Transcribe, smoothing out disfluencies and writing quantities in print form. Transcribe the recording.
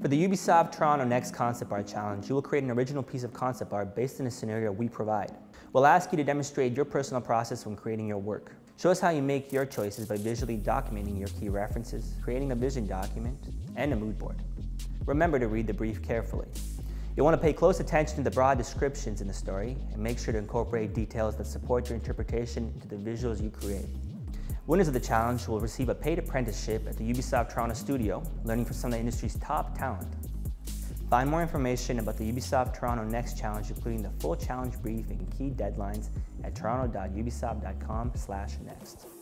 For the Ubisoft Toronto NEXT concept art challenge, you will create an original piece of concept art based on a scenario we provide. We'll ask you to demonstrate your personal process when creating your work. Show us how you make your choices by visually documenting your key references, creating a vision document, and a mood board. Remember to read the brief carefully. You'll want to pay close attention to the broad descriptions in the story and make sure to incorporate details that support your interpretation into the visuals you create. Winners of the challenge will receive a paid apprenticeship at the Ubisoft Toronto studio, learning from some of the industry's top talent. Find more information about the Ubisoft Toronto NEXT Challenge, including the full challenge brief and key deadlines, at toronto.ubisoft.com/next.